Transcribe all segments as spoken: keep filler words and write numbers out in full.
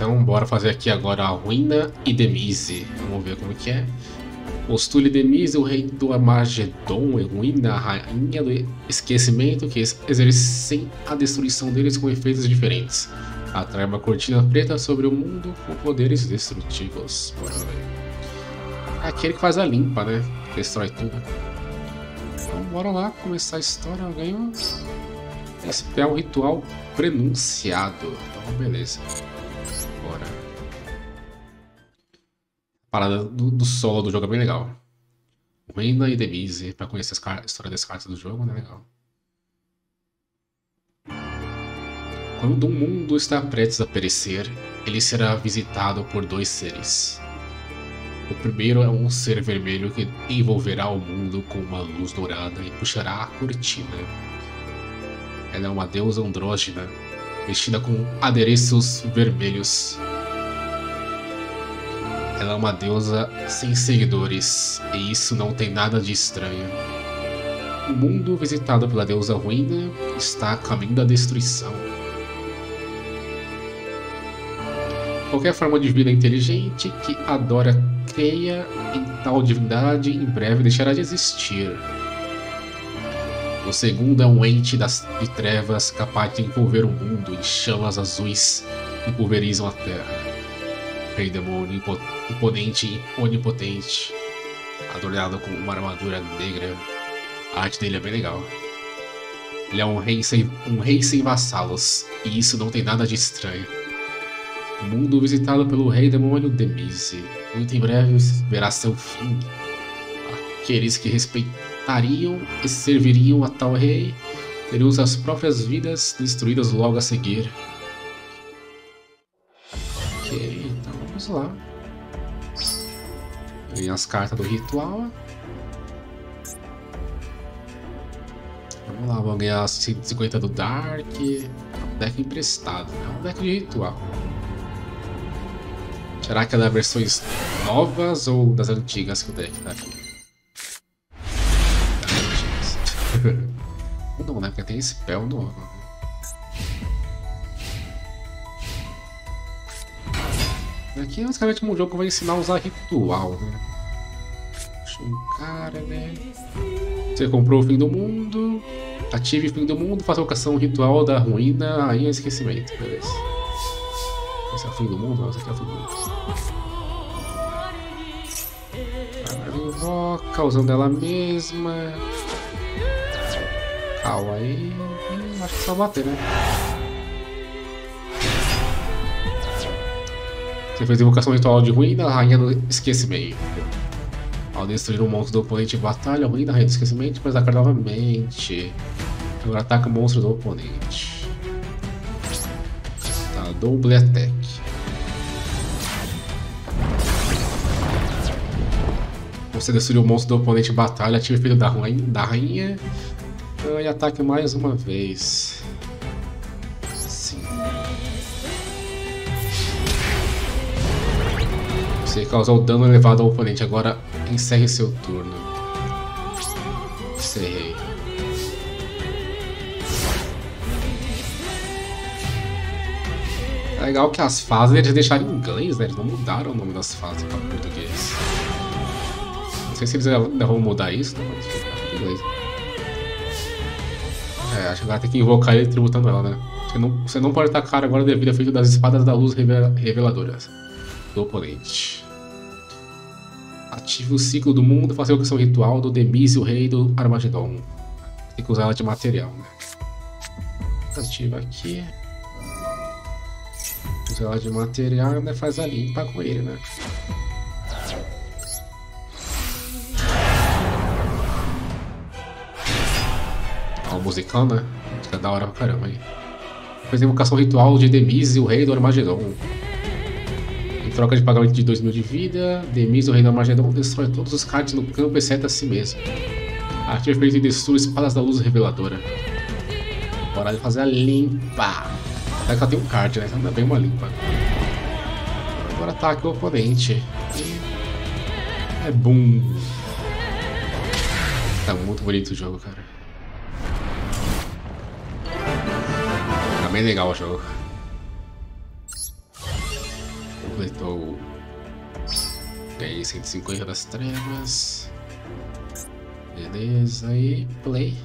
Então bora fazer aqui agora a Ruína e Demise. Vamos ver como que é. Postule Demise, o rei do Armageddon, e Ruína, a rainha do esquecimento, que exercem a destruição deles com efeitos diferentes. Atrai uma cortina preta sobre o mundo com poderes destrutivos. Bora ver. É aquele que faz a limpa, né? Destrói tudo. Então bora lá começar a história. Eu ganho Spell, ritual prenunciado. Então beleza. Bora. A parada do, do solo do jogo é bem legal. Ruína e Demise, pra conhecer a história das cartas do jogo, né? Legal. Quando o mundo está prestes a perecer, ele será visitado por dois seres. O primeiro é um ser vermelho que envolverá o mundo com uma luz dourada e puxará a cortina. Ela é uma deusa andrógina, vestida com adereços vermelhos. Ela é uma deusa sem seguidores, e isso não tem nada de estranho. O mundo visitado pela deusa Ruína está a caminho da destruição. Qualquer forma de vida inteligente que adora creia em tal divindade em breve deixará de existir. O segundo é um ente das, de trevas capaz de envolver o mundo em chamas azuis que pulverizam a terra. Rei demônio imponente e onipotente, adornado com uma armadura negra. A arte dele é bem legal. Ele é um rei sem, um rei sem vassalos, e isso não tem nada de estranho. Mundo visitado pelo rei demônio Demise. Muito em breve verá seu fim. Aqueles que respeitariam e serviriam a tal rei teriam suas próprias vidas destruídas logo a seguir. Ok, então vamos lá. Ganhei as cartas do ritual. Vamos lá, vamos ganhar as cento e cinquenta do Dark. É um deck emprestado, é um deck de ritual. Será que é das versões novas ou das antigas que o deck tá aqui? Das antigas. Não, né? Porque tem spell novo. Aqui é basicamente um jogo que vai ensinar a usar ritual, né? Deixa um cara, né? Você comprou o fim do mundo. Ative o fim do mundo, faça a invocação ritual da Ruína, rainha do esquecimento. Beleza. Esse é o fim do mundo? Não, esse aqui é o fim do mundo. Invoca, usando ela mesma. Calma aí. Hum, acho que só bater, né? Você fez invocação ritual de Ruína, rainha do esquecimento. Ao destruir um monstro do oponente em batalha, Ruína, rainha do esquecimento, mas ataca novamente. Agora ataca o monstro do oponente. Double attack. Você destruiu o monstro do oponente em batalha, ative o filho da, da rainha e ataque mais uma vez. Sim. Você causou dano elevado ao oponente, agora encerre seu turno. Encerrei. É legal que as fases eles deixaram em inglês, né? Eles não mudaram o nome das fases para português. Não sei se eles ainda vão mudar isso, né? Mas fica em inglês. É, acho que vai ter que invocar ele tributando ela, né? Você não, você não pode atacar agora devido ao efeito das espadas da luz reveladoras do oponente. Ative o ciclo do mundo, faça a invocação ritual do Demise, o rei do Armageddon. Tem que usar ela de material, né? Ativa aqui. Usa ela de material e ainda faz a limpa com ele, né? Ó, o musical, né? Fica da hora pra caramba aí. Fez invocação ritual de Demise, o rei do Armageddon. Em troca de pagamento de dois mil de vida, Demise, o rei do Armageddon, destrói todos os cards no campo, exceto a si mesmo. Ativa efeito e destrua espadas da luz reveladora. Bora fazer a limpa. Até que ela tem um card, né? Então ainda bem uma limpa. Agora ataque o oponente. E... é boom. Tá muito bonito o jogo, cara. Tá bem legal o jogo. completou. Ganhei cento e cinquenta das trevas. Beleza, e play.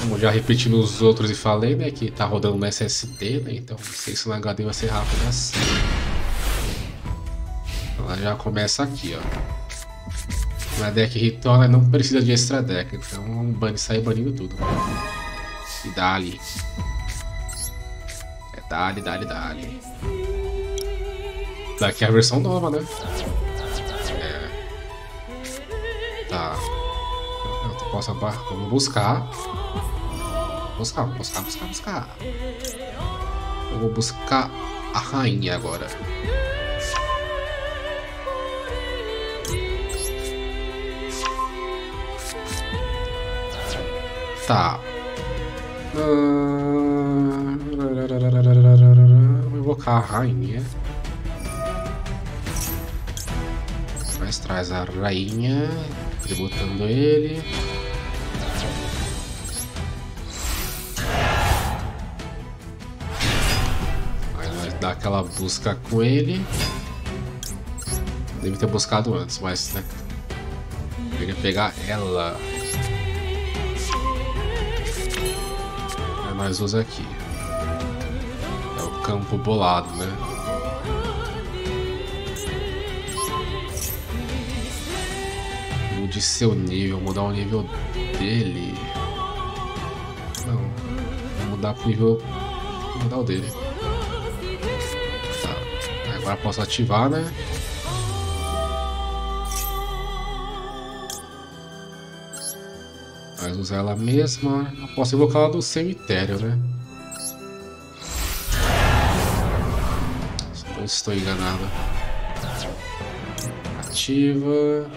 Como já repeti nos outros e falei, né, que tá rodando no S S D, né, então não sei se no H D vai ser rápido assim. Ela já começa aqui, ó. Na deck ritual, né, não precisa de extra deck, então um ban sai banindo tudo. E dá-lhe. É dá-lhe, dá-lhe, dá-lhe. Daqui é a versão nova, né? É. Tá. Eu posso abarcar, vamos buscar. Buscar, buscar, buscar, buscar. Eu vou buscar a rainha agora. Tá. Vou invocar a rainha. Mas traz a rainha, tributando ele. Dar aquela busca com ele. Deve ter buscado antes, mas né? Eu ia pegar ela. É, nós usa aqui. É o campo bolado, né? Mude seu nível, mudar o nível dele. Não, vou mudar pro nível. Vou mudar o dele. Agora posso ativar, né? Mas usar ela mesma. Eu posso invocar ela do cemitério, né? Não estou enganado. Ativa.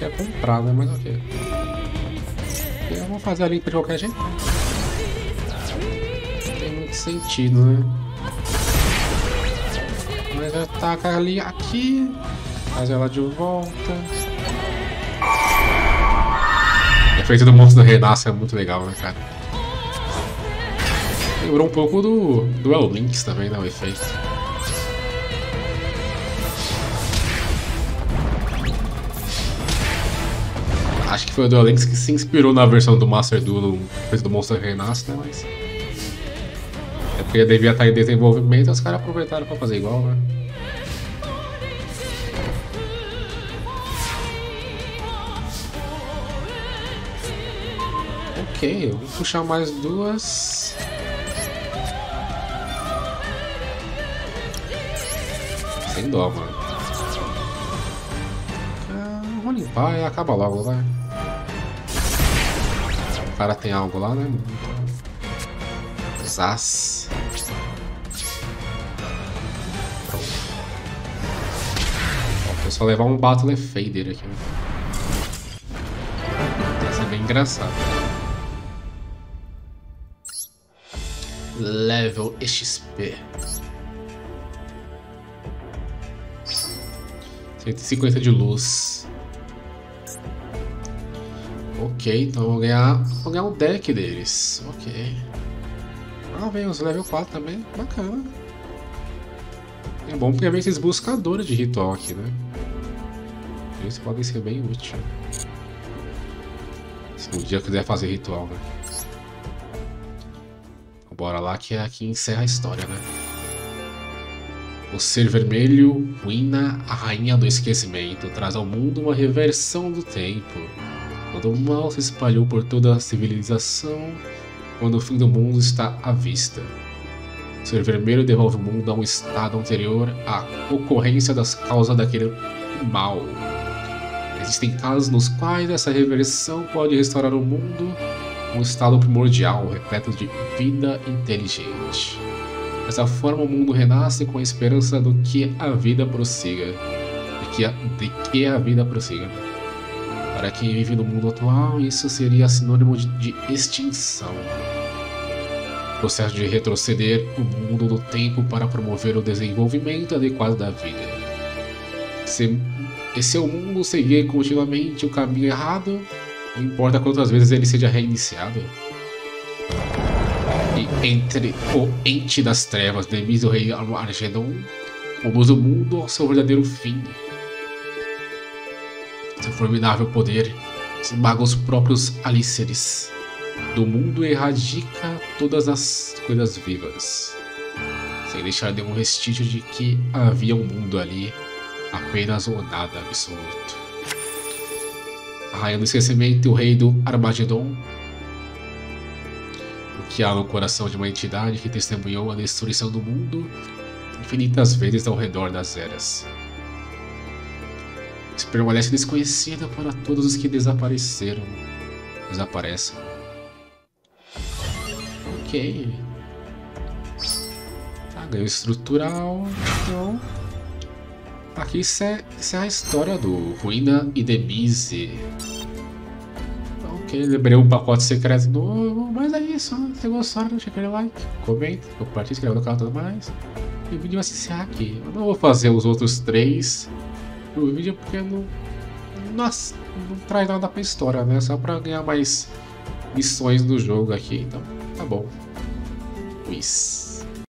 Quer comprar, né? Mas ok. Eu vou fazer a limpa de qualquer jeito. Não tem muito sentido, né? Mas já taca ali aqui, faz ela de volta. O efeito do monstro renasce é muito legal, né, cara? Lembrou um pouco do Duel Links também, né, o efeito. Acho que foi o Duel Links que se inspirou na versão do Master Duel, o efeito do monstro renasce, né, mas... É porque devia estar em desenvolvimento, os caras aproveitaram pra fazer igual, né? Ok, eu vou puxar mais duas. Sem dó, mano. Ah, vou limpar e acaba logo, vai. O cara tem algo lá, né? Zaz. Vou só levar um Battle Fader aqui. Isso é bem engraçado. Level X P. cento e cinquenta de luz. Ok, então eu vou ganhar, vou ganhar um deck deles. Ok. Ah, vem os level quatro também, bacana. É bom porque vem esses buscadores de ritual aqui, né? Eles podem ser bem úteis. Se um dia eu quiser fazer ritual, né? Bora lá que é aqui encerra a história, né? O ser vermelho, Ruína, a rainha do esquecimento, traz ao mundo uma reversão do tempo. Quando o mal se espalhou por toda a civilização, quando o fim do mundo está à vista. O ser vermelho devolve o mundo a um estado anterior à ocorrência das causas daquele mal. Existem casos nos quais essa reversão pode restaurar o mundo a um estado primordial, repleto de vida inteligente. Dessa forma o mundo renasce com a esperança do que a vida prossiga. De que a, de que a vida prossiga. Para quem vive no mundo atual, isso seria sinônimo de, de extinção. O processo de retroceder o mundo do tempo para promover o desenvolvimento adequado da vida. Se, e se o mundo seguir continuamente o caminho errado, não importa quantas vezes ele seja reiniciado, choque entre o Ente das Trevas, Demise, o Rei Armageddon, famoso mundo ao seu verdadeiro fim. Seu formidável poder esmaga os próprios alíceres do mundo e erradica todas as coisas vivas, sem deixar nenhum restígio de que havia um mundo ali, apenas ou nada absoluto. Arraiando o esquecimento, o Rei do Armageddon, o que há no coração de uma entidade que testemunhou a destruição do mundo infinitas vezes ao redor das eras. Se permanece desconhecida para todos os que desapareceram. Desaparecem. Ok. Tá, ganho estrutural. Então, aqui isso é, isso é a história do Ruína e Demise. Ok, liberei um pacote secreto novo, mas é isso. Se gostaram, deixa aquele like, comenta, compartilha, inscreva no canal e tudo mais. E o vídeo vai se encerrar aqui. Eu não vou fazer os outros três no vídeo porque não, nossa, não traz nada pra história, né? Só pra ganhar mais missões do jogo aqui. Então, tá bom. Isso.